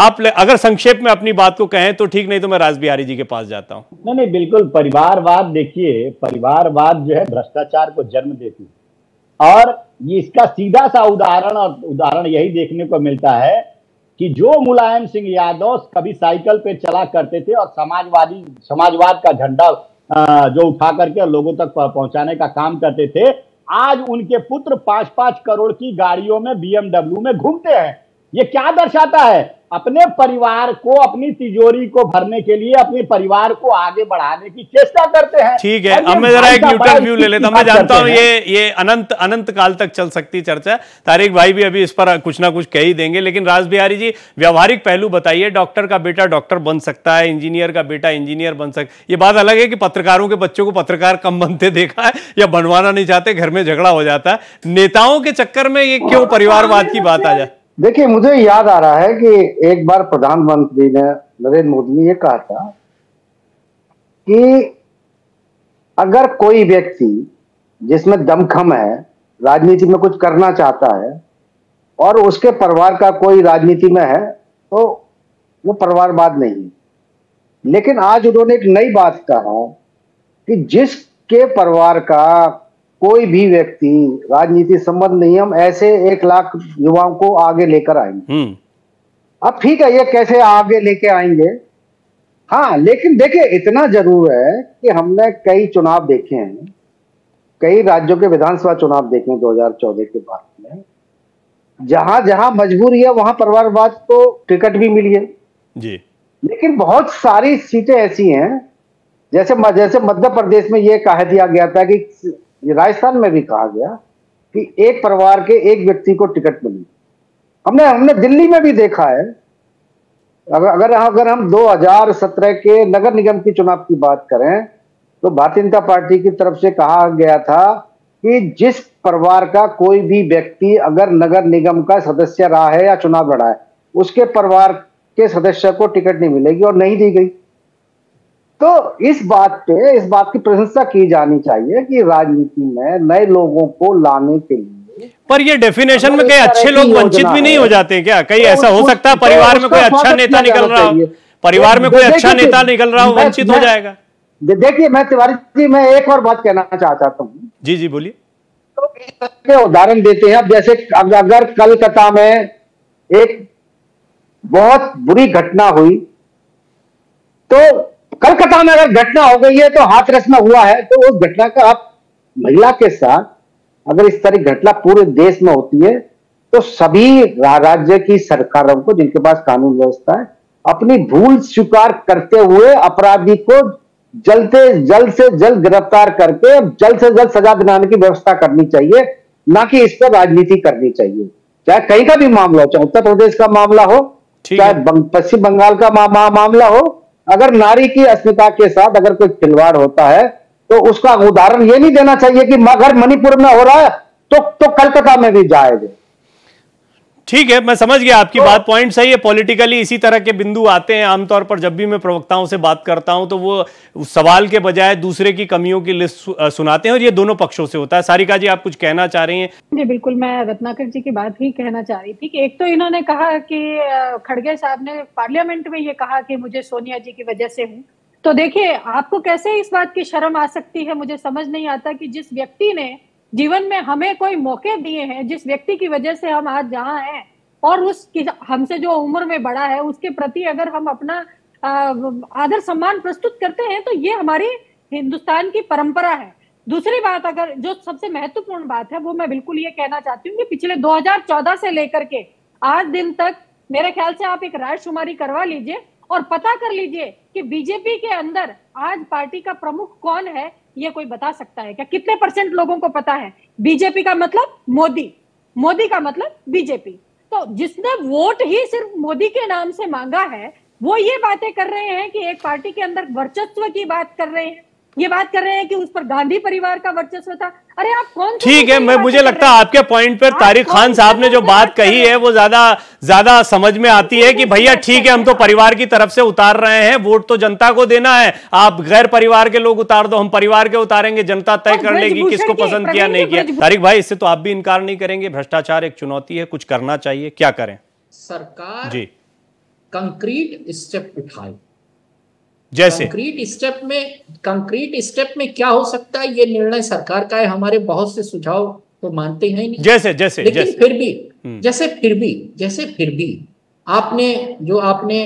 आप अगर संक्षेप में अपनी बात को कहें तो ठीक, नहीं तो मैं राजबिहारी जी के पास जाता हूँ। नहीं नहीं, बिल्कुल, परिवारवाद, देखिए परिवारवाद जो है भ्रष्टाचार को जन्म देती है और ये इसका सीधा सा उदाहरण और उदाहरण यही देखने को मिलता है कि जो मुलायम सिंह यादव कभी साइकिल पे चला करते थे और समाजवादी समाजवाद का झंडा जो उठा करके लोगों तक पहुंचाने का काम करते थे, आज उनके पुत्र पांच पांच करोड़ की गाड़ियों में बीएमडब्ल्यू में घूमते हैं। ये क्या दर्शाता है? अपने परिवार को, अपनी तिजोरी को भरने के लिए अपने परिवार को आगे बढ़ाने की चेष्टा करते हैं। ठीक है, अब मैं जरा एक न्यूट्रल व्यू ले लेता हूं। मैं जानता हूं ये ये अनंत अनंत काल तक चल सकती चर्चा, तारिक भाई भी अभी इस पर कुछ ना कुछ कह ही देंगे, लेकिन राजबिहारी जी व्यावहारिक पहलू बताइए। डॉक्टर का बेटा डॉक्टर बन सकता है, इंजीनियर का बेटा इंजीनियर बन सकता, ये बात अलग है कि पत्रकारों के बच्चों को पत्रकार कम बनते देखा है या बनवाना नहीं चाहते, घर में झगड़ा हो जाता है। नेताओं के चक्कर में ये क्यों परिवारवाद की बात आ जाए? देखिए, मुझे याद आ रहा है कि एक बार प्रधानमंत्री ने, नरेंद्र मोदी ने ये कहा था कि अगर कोई व्यक्ति जिसमें दमखम है राजनीति में कुछ करना चाहता है और उसके परिवार का कोई राजनीति में है तो वो परिवारवाद नहीं। लेकिन आज उन्होंने एक नई बात कहा कि जिसके परिवार का कोई भी व्यक्ति राजनीति संबंध नहीं, हम ऐसे एक लाख युवाओं को आगे लेकर आएंगे। अब ठीक है, ये कैसे आगे लेके आएंगे, हाँ, लेकिन देखिए इतना जरूर है कि हमने कई चुनाव देखे हैं, कई राज्यों के विधानसभा चुनाव देखे हैं दो हज़ार चौदह के बाद में, जहां जहां मजबूरी है वहां परिवारवाद को टिकट भी मिली है जी। लेकिन बहुत सारी सीटें ऐसी हैं, जैसे जैसे मध्य प्रदेश में ये कहा दिया गया था कि, राजस्थान में भी कहा गया कि एक परिवार के एक व्यक्ति को टिकट मिली। हमने हमने दिल्ली में भी देखा है, अगर अगर हम दो हज़ार सत्रह के नगर निगम की चुनाव की बात करें तो भारतीय जनता पार्टी की तरफ से कहा गया था कि जिस परिवार का कोई भी व्यक्ति अगर नगर निगम का सदस्य रहा है या चुनाव लड़ा है उसके परिवार के सदस्य को टिकट नहीं मिलेगी, और नहीं दी गई। तो इस बात पे इस बात की प्रशंसा की जानी चाहिए कि राजनीति में नए लोगों को लाने के लिए। पर ये डेफिनेशन में कई अच्छे लोग वंचित भी नहीं हो जाते क्या? कहीं ऐसा हो सकता है परिवार में कोई अच्छा नेता निकल रहा हो, परिवार में कोई अच्छा नेता निकल रहा हो, वंचित हो जाएगा। देखिए मैं तिवारी जी, मैं एक और बात कहना चाहता हूँ। जी जी बोलिए। तो उदाहरण देते हैं, अब जैसे अगर कलकत्ता में एक बहुत बुरी घटना हुई, तो कलकत्ता में अगर घटना हो गई है तो हाथरस में हुआ है, तो उस घटना का आप महिला के साथ अगर इस तरह घटना पूरे देश में होती है तो सभी राज्य की सरकारों को जिनके पास कानून व्यवस्था है अपनी भूल स्वीकार करते हुए अपराधी को जल्द से जल्द से जल्द गिरफ्तार करके जल्द से जल्द सजा दिलाने की व्यवस्था करनी चाहिए, ना कि इस पर राजनीति करनी चाहिए। चाहे कहीं का भी मामला हो, चाहे उत्तर प्रदेश का मामला हो, चाहे पश्चिम बंगाल का मा, मा, मामला हो, अगर नारी की अस्मिता के साथ अगर कोई खिलवाड़ होता है तो उसका उदाहरण ये नहीं देना चाहिए कि अगर मणिपुर में हो रहा है तो तो कलकत्ता में भी जाएगा। ठीक है, मैं समझ गया आपकी तो, बात, पॉइंट सही है। पॉलिटिकली इसी तरह के बिंदु आते हैं आमतौर पर। जब भी मैं प्रवक्ताओं से बात करता हूं तो वो सवाल के बजाय दूसरे की कमियों की लिस्ट सुनाते हैं, और ये दोनों पक्षों से होता है। सारिका जी, आप कुछ कहना चाह रही हैं? जी बिल्कुल, मैं रत्नाकर जी की बात ही कहना चाह रही थी कि एक तो इन्होंने कहा कि खड़गे साहब ने पार्लियामेंट में ये कहा कि मुझे सोनिया जी की वजह से हूँ, तो देखिए आपको कैसे इस बात की शर्म आ सकती है। मुझे समझ नहीं आता कि जिस व्यक्ति ने जीवन में हमें कोई मौके दिए हैं, जिस व्यक्ति की वजह से हम आज जहाँ हैं और उस हमसे जो उम्र में बड़ा है उसके प्रति अगर हम अपना आदर सम्मान प्रस्तुत करते हैं तो ये हमारी हिंदुस्तान की परंपरा है। दूसरी बात, अगर जो सबसे महत्वपूर्ण बात है वो मैं बिल्कुल ये कहना चाहती हूँ कि पिछले दो हजार चौदह से लेकर के आज दिन तक मेरे ख्याल से आप एक रायशुमारी करवा लीजिए और पता कर लीजिए कि बीजेपी के अंदर आज पार्टी का प्रमुख कौन है। ये कोई बता सकता है क्या? कितने परसेंट लोगों को पता है बीजेपी का मतलब मोदी, मोदी का मतलब बीजेपी? तो जिसने वोट ही सिर्फ मोदी के नाम से मांगा है वो ये बातें कर रहे हैं कि एक पार्टी के अंदर वर्चस्व की बात कर रहे हैं, ये बात कर रहे हैं कि उस पर गांधी परिवार का वर्चस्व था। अरे आप कौन? ठीक है, मैं मुझे लगता है आपके पॉइंट पर तारिक खान साहब ने जो बात कही है वो ज्यादा ज्यादा समझ में आती है कि भैया ठीक है, हम तो परिवार की तरफ से उतार रहे हैं, वोट तो जनता को देना है, आप गैर परिवार के लोग उतार दो, हम परिवार के उतारेंगे, जनता तय कर लेगी किसको पसंद किया नहीं किया। तारिक भाई, इससे तो आप भी इनकार नहीं करेंगे, भ्रष्टाचार एक चुनौती है, कुछ करना चाहिए, क्या करें? सरकार जी कंक्रीट स्टेप उठाए। जैसे कंक्रीट स्टेप में कंक्रीट स्टेप में क्या हो सकता है, ये निर्णय सरकार का है। हमारे बहुत से सुझाव तो मानते हैं नहीं, जैसे जैसे लेकिन जैसे, फिर भी जैसे फिर भी जैसे फिर भी आपने जो आपने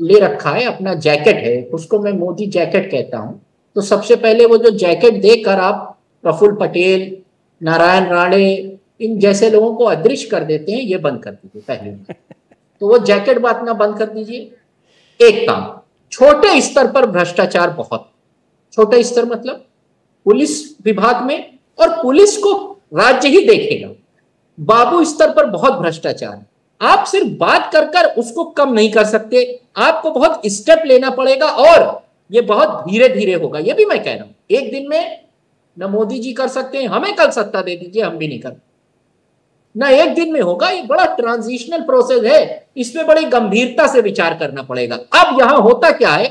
ले रखा है अपना जैकेट है, उसको मैं मोदी जैकेट कहता हूं। तो सबसे पहले वो जो जैकेट देकर आप प्रफुल पटेल, नारायण राणे, इन जैसे लोगों को अदृश्य कर देते हैं, ये बंद कर दीजिए पहले तो वो जैकेट बांटना बंद कर दीजिए। एक काम, छोटे स्तर पर भ्रष्टाचार बहुत, छोटे स्तर मतलब पुलिस विभाग में, और पुलिस को राज्य ही देखेगा, बाबू स्तर पर बहुत भ्रष्टाचार। आप सिर्फ बात कर कर उसको कम नहीं कर सकते, आपको बहुत स्टेप लेना पड़ेगा और ये बहुत धीरे धीरे होगा। ये भी मैं कह रहा हूं, एक दिन में न मोदी जी कर सकते हैं, हमें कल सत्ता दे दीजिए, हम भी नहीं कर, ना एक दिन में होगा। ये बड़ा ट्रांजिशनल प्रोसेस है, इसमें बड़ी गंभीरता से विचार करना पड़ेगा। अब यहां होता क्या है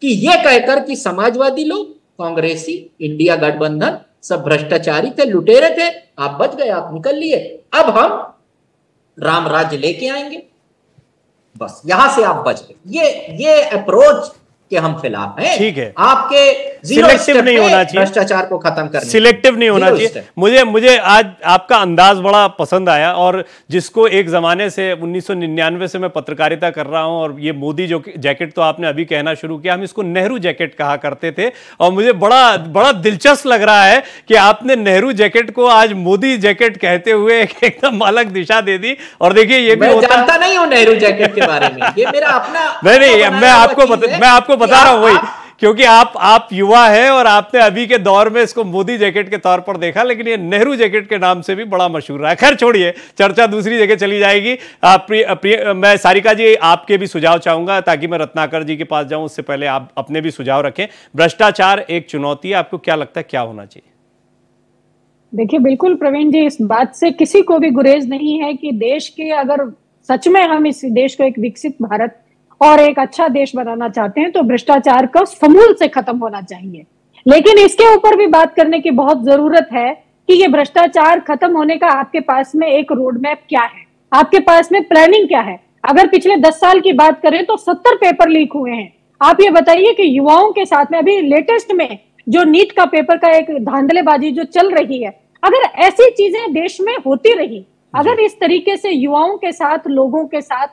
कि ये कहकर कि समाजवादी लोग कांग्रेसी इंडिया गठबंधन सब भ्रष्टाचारी थे, लुटेरे थे, आप बच गए, आप निकल लिए, अब हम राम राज्य लेके आएंगे, बस यहां से आप बच गए। ये ये अप्रोच के हम खिलाफ हैं। ठीक है, आपके जीरो स्टेप नहीं होना चाहिए, भ्रष्टाचार को खत्म करना, सिलेक्टिव नहीं होना चाहिए। मुझे मुझे आज आपका अंदाज बड़ा पसंद आया, और जिसको एक जमाने से उन्नीस सौ निन्यानवे से मैं पत्रकारिता कर रहा हूं, और ये मोदी जो जैकेट तो आपने अभी कहना शुरू किया, हम इसको नेहरू जैकेट कहा करते थे, और मुझे बड़ा बड़ा दिलचस्प लग रहा है कि आपने नेहरू जैकेट को आज मोदी जैकेट कहते हुए एकदम अलग दिशा दे दी। और देखिए ये भी होता नहीं हूं नेहरू जैकेट के बारे में, ये मेरा अपना नहीं, मैं आपको मैं आपको बता रहा हूं वही, क्योंकि आप आप युवा हैं और आपने अभी के दौर में इसको मोदी जैकेट के तौर पर देखा, लेकिन ये नेहरू जैकेट के नाम से भी बड़ा मशहूर रहा है। खैर छोड़िए, चर्चा दूसरी जगह चली जाएगी। आप प्रिय, प्रिय, मैं सारिका जी आपके भी सुझाव चाहूंगा, ताकि मैं रत्नाकर जी के पास जाऊं, उससे पहले आप अपने भी सुझाव रखें। भ्रष्टाचार एक चुनौती है, आपको क्या लगता है क्या होना चाहिए? देखिए बिल्कुल प्रवीण जी, इस बात से किसी को भी गुरेज नहीं है कि देश के, अगर सच में हम इस देश को एक विकसित भारत और एक अच्छा देश बनाना चाहते हैं तो भ्रष्टाचार का समूल से खत्म होना चाहिए। लेकिन इसके ऊपर भी बात करने की बहुत जरूरत है कि ये भ्रष्टाचार खत्म होने का आपके पास में एक रोड मैप क्या है, आपके पास में प्लानिंग क्या है। अगर पिछले दस साल की बात करें तो सत्तर पेपर लीक हुए हैं। आप ये बताइए कि युवाओं के साथ में अभी लेटेस्ट में जो नीट का पेपर का एक धांधलेबाजी जो चल रही है, अगर ऐसी चीजें देश में होती रही, अगर इस तरीके से युवाओं के साथ, लोगों के साथ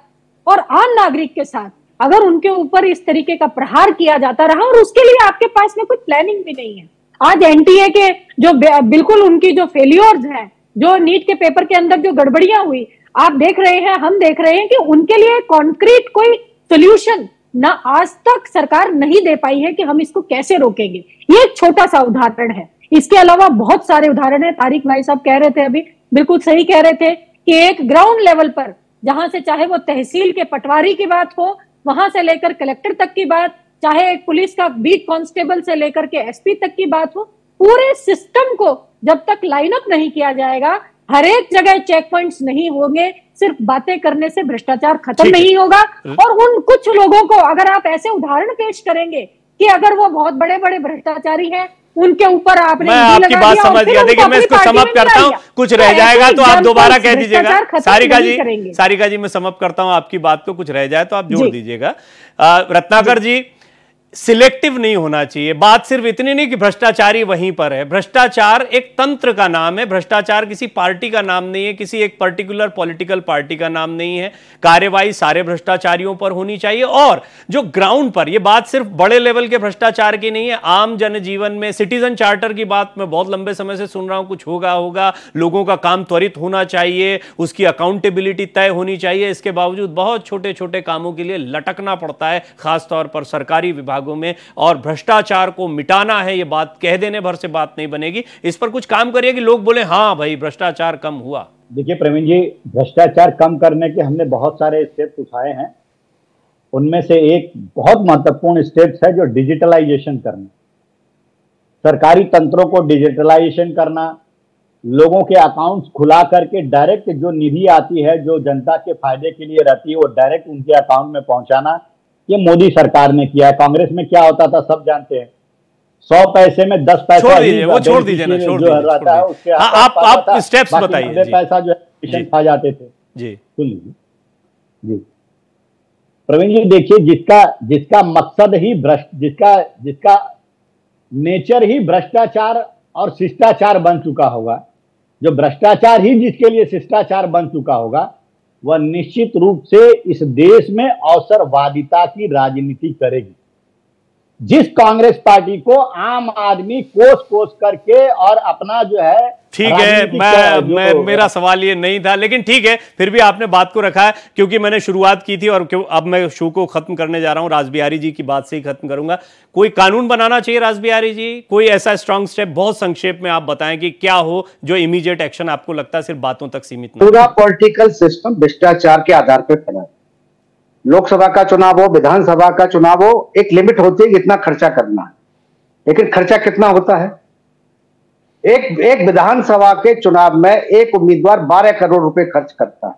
और आम नागरिक के साथ अगर उनके ऊपर इस तरीके का प्रहार किया जाता रहा, और उसके लिए आपके पास में कोई प्लानिंग भी नहीं है। आज एनटीए के जो बिल्कुल उनकी जो फेलियर्स हैं, जो नीट के पेपर के अंदर जो गड़बड़ियां हुई, आप देख रहे हैं, हम देख रहे हैं कि उनके लिए कॉन्क्रीट कोई सोल्यूशन ना आज तक सरकार नहीं दे पाई है कि हम इसको कैसे रोकेंगे। ये एक छोटा सा उदाहरण है, इसके अलावा बहुत सारे उदाहरण है। तारिक भाई साहब कह रहे थे, अभी बिल्कुल सही कह रहे थे कि एक ग्राउंड लेवल पर, जहां से चाहे वो तहसील के पटवारी की बात हो, वहां से लेकर कलेक्टर तक की बात, चाहे एक पुलिस का बीट कांस्टेबल से लेकर के एसपी तक की बात हो, पूरे सिस्टम को जब तक लाइन अप नहीं किया जाएगा, हर एक जगह चेक पॉइंट्स नहीं होंगे, सिर्फ बातें करने से भ्रष्टाचार खत्म नहीं होगा। और उन कुछ लोगों को अगर आप ऐसे उदाहरण पेश करेंगे कि अगर वो बहुत बड़े बड़े भ्रष्टाचारी हैं, उनके ऊपर आपने, मैं आपकी बात समझ गया, देखिए मैं इसको समाप्त करता हूं, कुछ रह जाएगा तो आप दोबारा कह दीजिएगा। सारिका जी सारिका जी मैं समाप्त करता हूं आपकी बात को, कुछ रह जाए तो आप जोड़ दीजिएगा। रत्नाकर जी, सिलेक्टिव नहीं होना चाहिए, बात सिर्फ इतनी नहीं कि भ्रष्टाचारी वहीं पर है। भ्रष्टाचार एक तंत्र का नाम है, भ्रष्टाचार किसी पार्टी का नाम नहीं है, किसी एक पर्टिकुलर पॉलिटिकल पार्टी का नाम नहीं है। कार्रवाई सारे भ्रष्टाचारियों पर होनी चाहिए, और जो ग्राउंड पर, ये बात सिर्फ बड़े लेवल के भ्रष्टाचार की नहीं है, आम जनजीवन में सिटीजन चार्टर की बात मैं बहुत लंबे समय से सुन रहा हूँ, कुछ होगा होगा लोगों का काम त्वरित होना चाहिए, उसकी अकाउंटेबिलिटी तय होनी चाहिए। इसके बावजूद बहुत छोटे छोटे कामों के लिए लटकना पड़ता है, खासतौर पर सरकारी विभाग में। और भ्रष्टाचार को मिटाना है, यह बात कह देने भर से बात नहीं बनेगी, इस पर कुछ काम करिए कि लोग बोले हाँ भाई भ्रष्टाचार कम हुआ। देखिए प्रवीण जी, भ्रष्टाचार कम करने के हमने बहुत सारे स्टेप्स उठाए हैं, उनमें से एक बहुत महत्वपूर्ण स्टेप्स है जो डिजिटलाइजेशन करना, सरकारी तंत्रों को डिजिटलाइजेशन करना, लोगों के अकाउंट्स खुला करके डायरेक्ट जो निधि आती है, जो जनता के फायदे के लिए रहती है, वो डायरेक्ट उनके अकाउंट में पहुंचाना। ये मोदी सरकार ने किया है। कांग्रेस में क्या होता था सब जानते हैं, सौ पैसे में दस पैसा छोड़ दीजिए, वो छोड़ दीजिए ना, छोड़ दीजिए। आप आप स्टेप्स बताइए। पैसा जो है खा जाते थे जी। सुन लीजिए जी प्रवीण जी, देखिए जिसका जिसका मकसद ही भ्रष्ट, जिसका जिसका नेचर ही भ्रष्टाचार और शिष्टाचार बन चुका होगा, जो भ्रष्टाचार ही जिसके लिए शिष्टाचार बन चुका होगा, वह निश्चित रूप से इस देश में अवसरवादिता की राजनीति करेगी। जिस कांग्रेस पार्टी को आम आदमी कोस कोस करके और अपना जो है, ठीक है, मैं, मैं मेरा सवाल ये नहीं था, लेकिन ठीक है फिर भी आपने बात को रखा है, क्योंकि मैंने शुरुआत की थी और अब मैं शो को खत्म करने जा रहा हूं, राजबिहारी जी की बात से ही खत्म करूंगा। कोई कानून बनाना चाहिए राजबिहारी जी, कोई ऐसा स्ट्रांग स्टेप बहुत संक्षेप में आप बताएं कि क्या हो जो इमीडिएट एक्शन आपको लगता है सिर्फ बातों तक सीमित नहीं। पूरा पॉलिटिकल सिस्टम भ्रष्टाचार के आधार पर बना है, लोकसभा का चुनाव हो, विधानसभा का चुनाव हो, एक लिमिट होती है कितना खर्चा करना है, लेकिन खर्चा कितना होता है। एक एक विधानसभा के चुनाव में एक उम्मीदवार बारह करोड़ रुपए खर्च करता है,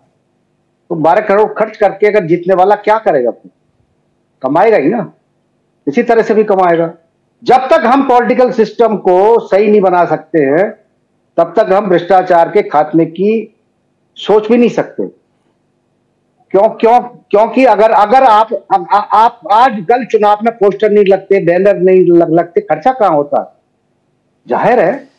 तो बारह करोड़ खर्च करके अगर जीतने वाला क्या करेगा, कमाएगा ही ना, इसी तरह से भी कमाएगा। जब तक हम पॉलिटिकल सिस्टम को सही नहीं बना सकते हैं तब तक हम भ्रष्टाचार के खात्मे की सोच भी नहीं सकते। क्यों क्यों क्योंकि अगर अगर आप आ, आ, आप आज कल चुनाव में पोस्टर नहीं लगते, बैनर नहीं लग, लगते, खर्चा कहां होता? जाहिर है।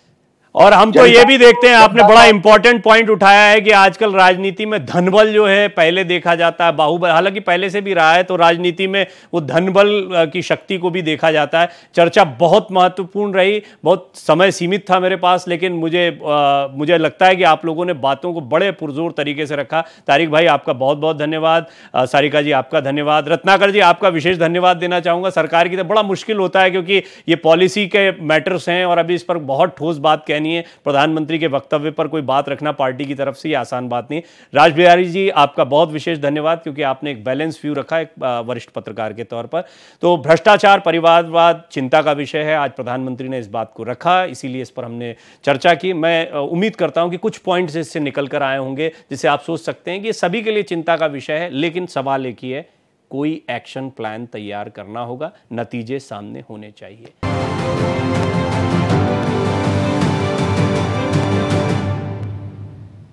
और हम तो ये भी देखते हैं, आपने बड़ा इंपॉर्टेंट पॉइंट उठाया है कि आजकल राजनीति में धनबल जो है पहले देखा जाता है, बाहुबल हालांकि पहले से भी रहा है, तो राजनीति में वो धनबल की शक्ति को भी देखा जाता है। चर्चा बहुत महत्वपूर्ण रही, बहुत समय सीमित था मेरे पास, लेकिन मुझे आ, मुझे लगता है कि आप लोगों ने बातों को बड़े पुरजोर तरीके से रखा। तारिक भाई आपका बहुत बहुत धन्यवाद, सारिका जी आपका धन्यवाद, रत्नाकर जी आपका विशेष धन्यवाद देना चाहूँगा। सरकार की तरफ बड़ा मुश्किल होता है क्योंकि ये पॉलिसी के मैटर्स हैं और अभी इस पर बहुत ठोस बात कहनी है। प्रधानमंत्री के वक्तव्य पर कोई बात रखना पार्टी की तरफ से ये आसान बात नहीं। राजबिहारी जी आपका बहुत विशेष धन्यवाद क्योंकि आपने एक बैलेंस व्यू रखा एक वरिष्ठ पत्रकार के तौर पर। तो भ्रष्टाचार, परिवारवाद चिंता का विषय है, आज प्रधानमंत्री ने इस बात को रखा, इसीलिए इस पर हमने चर्चा की। मैं उम्मीद करता हूं कि कुछ पॉइंट्स इससे निकल कर आए होंगे जिसे आप सोच सकते हैं कि सभी के लिए चिंता का विषय है, लेकिन सवाल एक ही है, कोई एक्शन प्लान तैयार करना होगा, नतीजे सामने होने चाहिए।